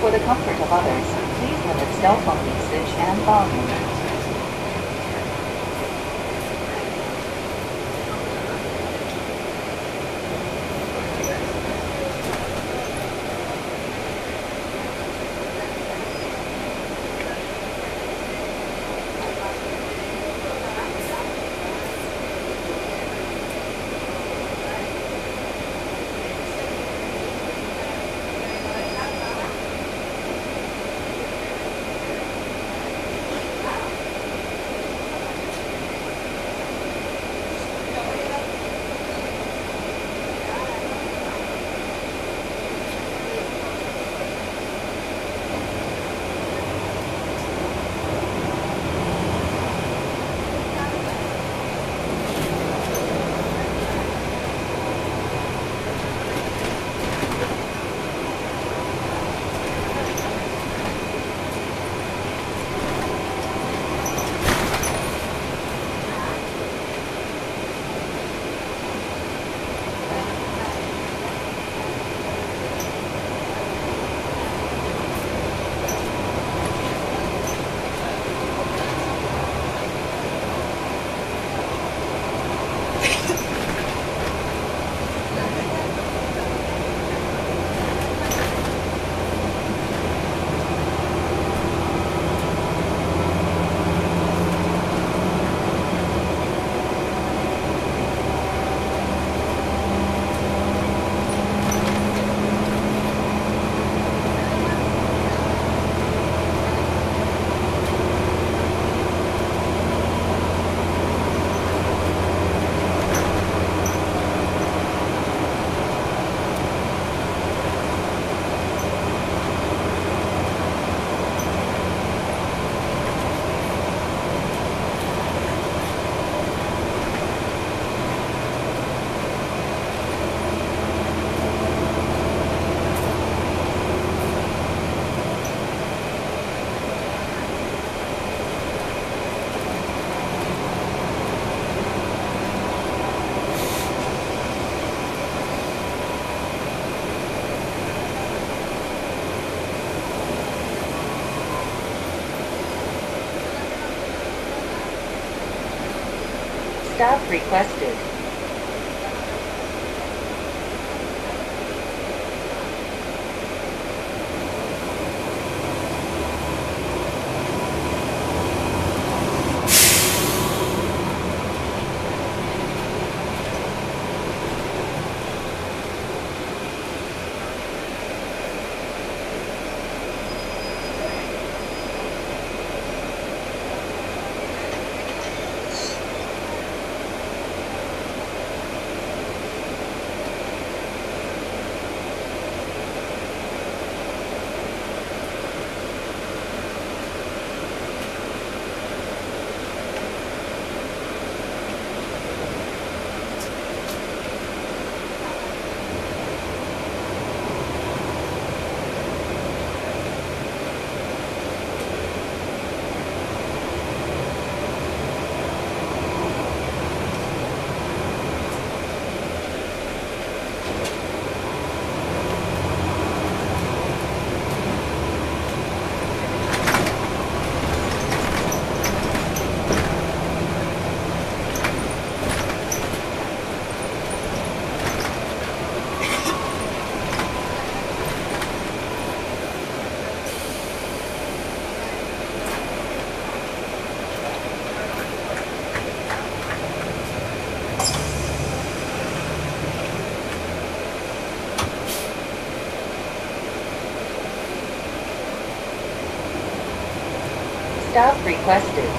For the comfort of others, please limit cell phone usage and volume. Stop requested. Stop requested.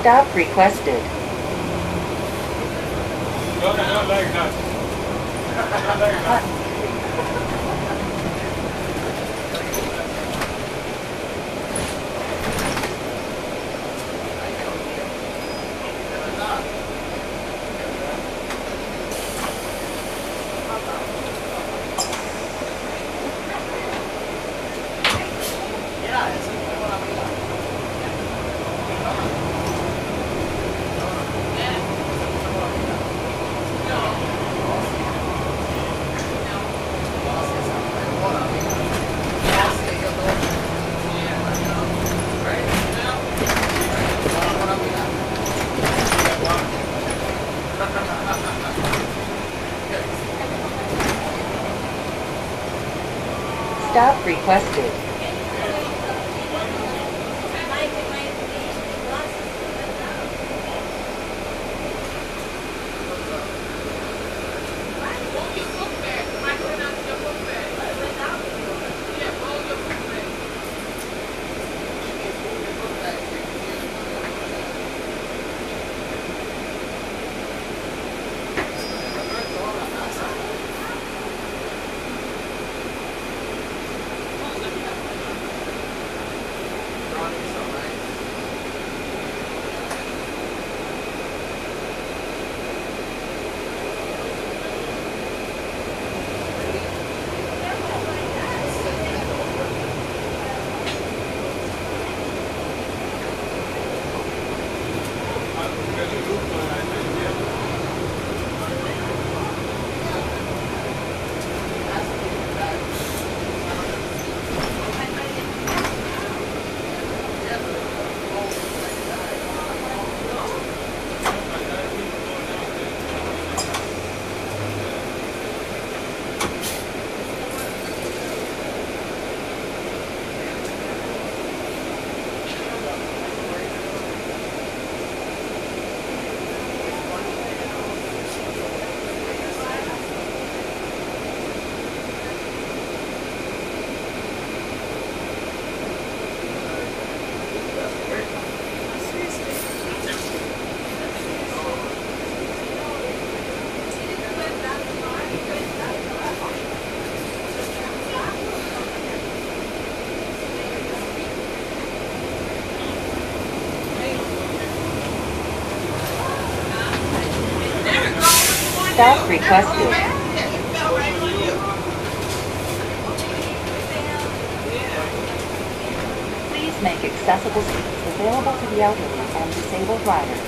Stop requested. Not like that. Not like that. Stop requested. Stop requested. Please make accessible seats available to the elderly and disabled riders.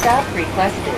Stop requested.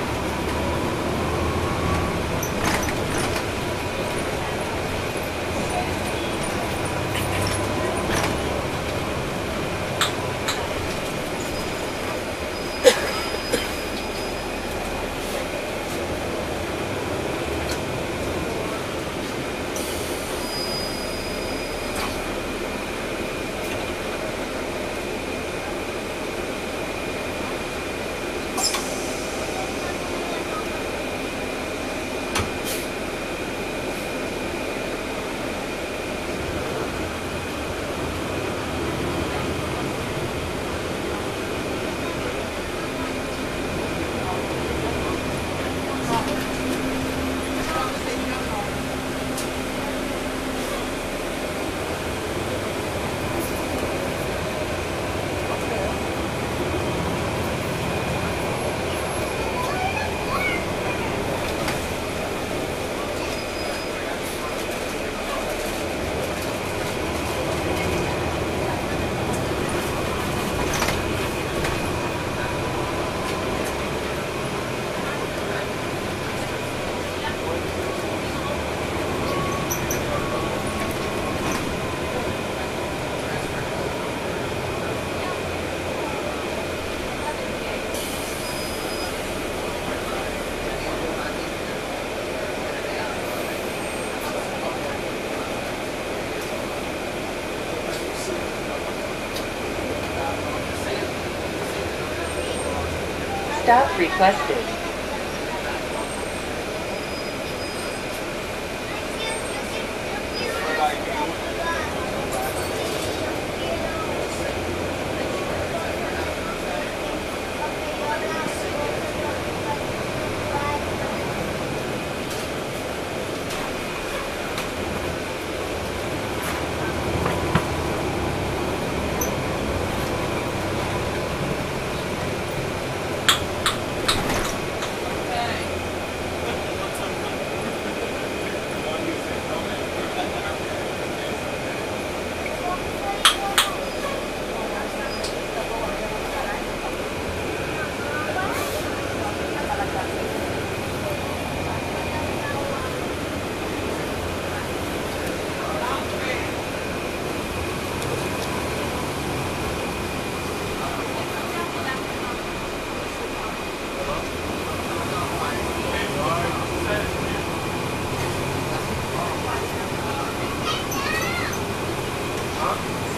Stop requested.